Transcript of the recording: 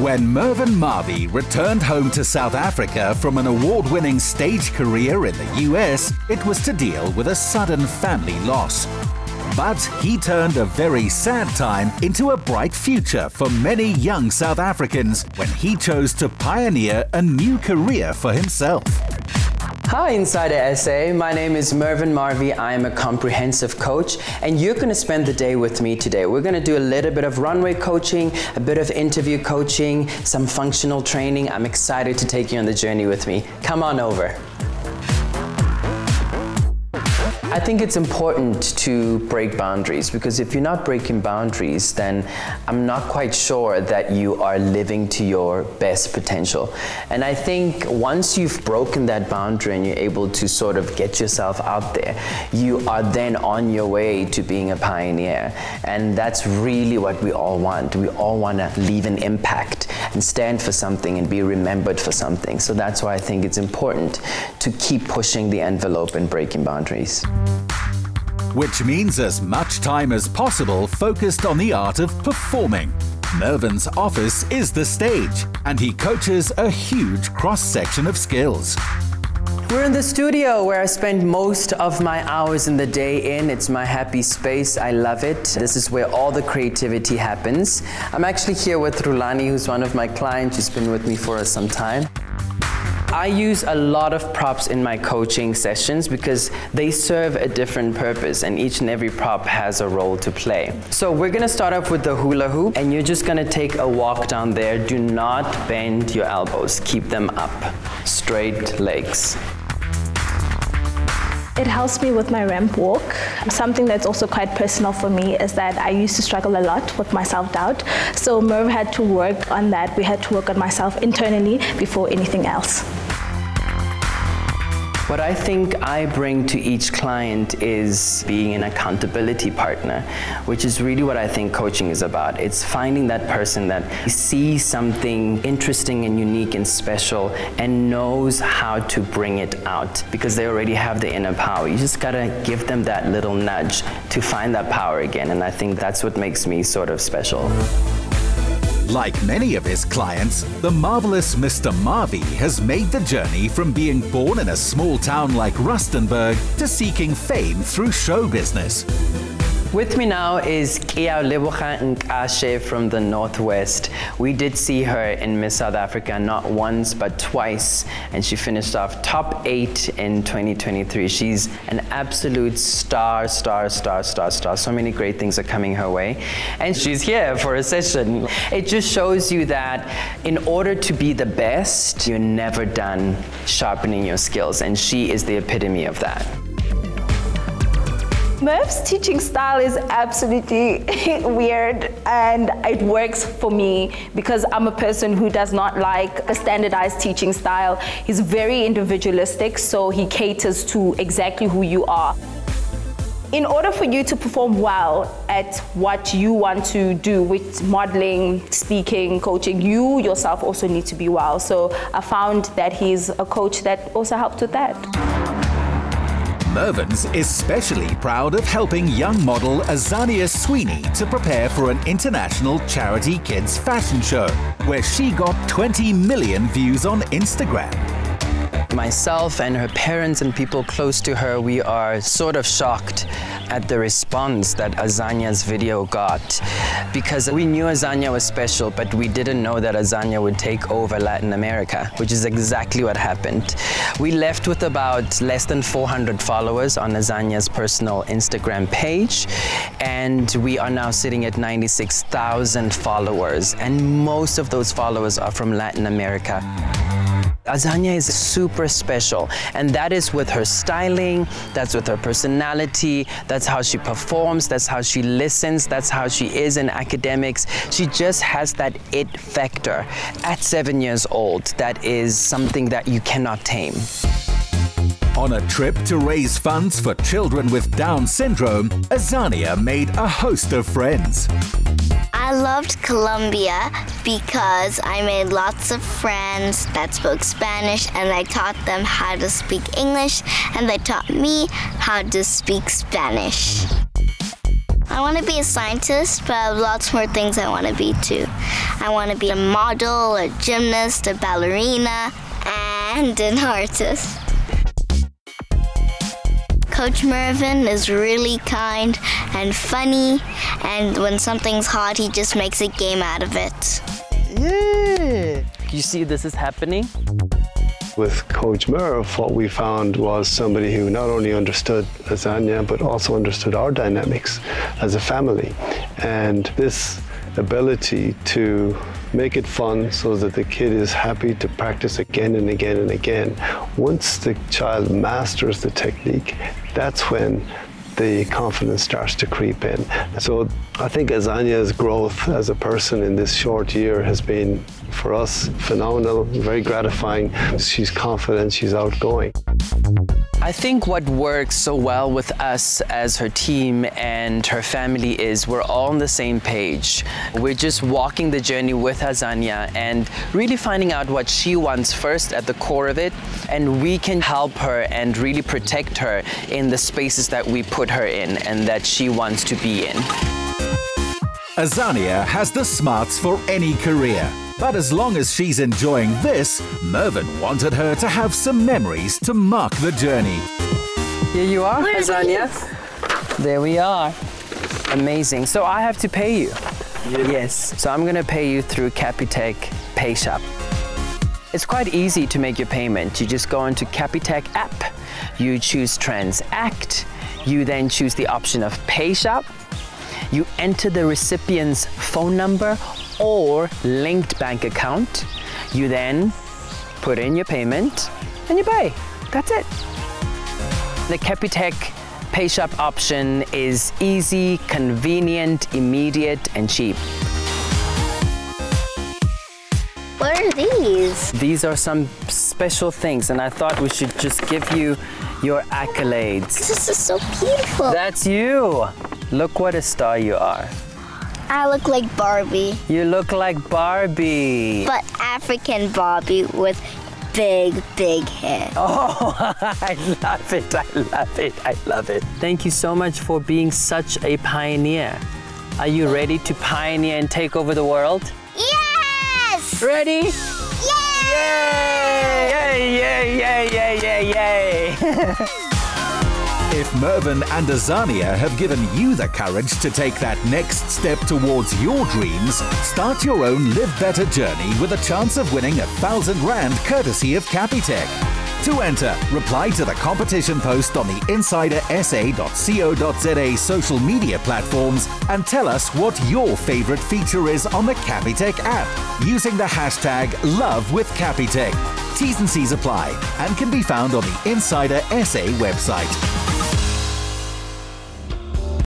When Mervin Marvey returned home to South Africa from an award-winning stage career in the US, it was to deal with a sudden family loss. But he turned a very sad time into a bright future for many young South Africans when he chose to pioneer a new career for himself. Hi Insider SA, my name is Mervin Marvey. I am a comprehensive coach and you're going to spend the day with me today. We're going to do a little bit of runway coaching, a bit of interview coaching, some functional training. I'm excited to take you on the journey with me. Come on over. I think it's important to break boundaries, because if you're not breaking boundaries, then I'm not quite sure that you are living to your best potential. And I think once you've broken that boundary and you're able to sort of get yourself out there, you are then on your way to being a pioneer. And that's really what we all want. We all want to leave an impact and stand for something and be remembered for something. So that's why I think it's important to keep pushing the envelope and breaking boundaries. Which means as much time as possible focused on the art of performing. Mervin's office is the stage, and he coaches a huge cross-section of skills. We're in the studio where I spend most of my hours in the day in. It's my happy space. I love it. This is where all the creativity happens. I'm actually here with Rulani, who's one of my clients. She's been with me for some time. I use a lot of props in my coaching sessions because they serve a different purpose, and each and every prop has a role to play. So we're gonna start off with the hula hoop, and you're just gonna take a walk down there. Do not bend your elbows, keep them up. Straight legs. It helps me with my ramp walk. Something that's also quite personal for me is that I used to struggle a lot with my self-doubt. So Merv had to work on that. We had to work on myself internally before anything else. What I think I bring to each client is being an accountability partner, which is really what I think coaching is about. It's finding that person that sees something interesting and unique and special and knows how to bring it out, because they already have the inner power. You just gotta give them that little nudge to find that power again, and I think that's what makes me sort of special. Like many of his clients, the marvelous Mr. Marvey has made the journey from being born in a small town like Rustenburg to seeking fame through show business. With me now is Kia Lebogang Nkashe from the Northwest. We did see her in Miss South Africa not once but twice, and she finished off top 8 in 2023. She's an absolute star. So many great things are coming her way, and she's here for a session. It just shows you that in order to be the best, you're never done sharpening your skills, and she is the epitome of that. Merv's teaching style is absolutely weird, and it works for me because I'm a person who does not like a standardized teaching style. He's very individualistic, so he caters to exactly who you are. In order for you to perform well at what you want to do with modeling, speaking, coaching, you yourself also need to be well. So I found that he's a coach that also helped with that. Mervin's especially proud of helping young model Azania Sweeney to prepare for an international charity kids fashion show, where she got 20 million views on Instagram. Myself and her parents and people close to her, we are sort of shocked at the response that Azania's video got, because we knew Azania was special, but we didn't know that Azania would take over Latin America, which is exactly what happened. We left with about less than 400 followers on Azania's personal Instagram page, and we are now sitting at 96,000 followers, and most of those followers are from Latin America. Azania is super special, and that is with her styling, that's with her personality, that's how she performs, that's how she listens, that's how she is in academics. She just has that it factor. At 7 years old, that is something that you cannot tame. On a trip to raise funds for children with Down syndrome, Azania made a host of friends. I loved Colombia because I made lots of friends that spoke Spanish, and I taught them how to speak English, and they taught me how to speak Spanish. I want to be a scientist, but I have lots more things I want to be too. I want to be a model, a gymnast, a ballerina, and an artist. Coach Mervin is really kind and funny, and when something's hot, he just makes a game out of it. Yeah! You see, this is happening. With Coach Merv, what we found was somebody who not only understood Azania, but also understood our dynamics as a family. And this ability to make it fun so that the kid is happy to practice again and again and again. Once the child masters the technique, that's when the confidence starts to creep in. So I think Azania's growth as a person in this short year has been, for us, phenomenal, very gratifying. She's confident, she's outgoing. I think what works so well with us as her team and her family is we're all on the same page. We're just walking the journey with Azania and really finding out what she wants first at the core of it, and we can help her and really protect her in the spaces that we put her in and that she wants to be in. Azania has the smarts for any career. But as long as she's enjoying this, Mervin wanted her to have some memories to mark the journey. Here you are, Azania. There we are. Amazing. So I have to pay you. Yes. So I'm going to pay you through Capitec PayShop. It's quite easy to make your payment. You just go into Capitec app. You choose Transact. You then choose the option of PayShop. You enter the recipient's phone number or linked bank account. You then put in your payment and you pay. That's it. The Capitec PayShop option is easy, convenient, immediate, and cheap. What are these? These are some special things, and I thought we should just give you your accolades. This is so beautiful. That's you. Look what a star you are. I look like Barbie. You look like Barbie. But African Barbie with big, big hair. Oh, I love it, I love it, I love it. Thank you so much for being such a pioneer. Are you ready to pioneer and take over the world? Yes! Ready? Yes! Yay! Yay, yay, yay, yay, yay, yay! If Mervin and Azania have given you the courage to take that next step towards your dreams, start your own Live Better journey with a chance of winning 1,000 rand courtesy of Capitec. To enter, reply to the competition post on the insidersa.co.za social media platforms and tell us what your favorite feature is on the Capitec app using the hashtag #LoveWithCapitec. T's and C's apply and can be found on the Insider SA website.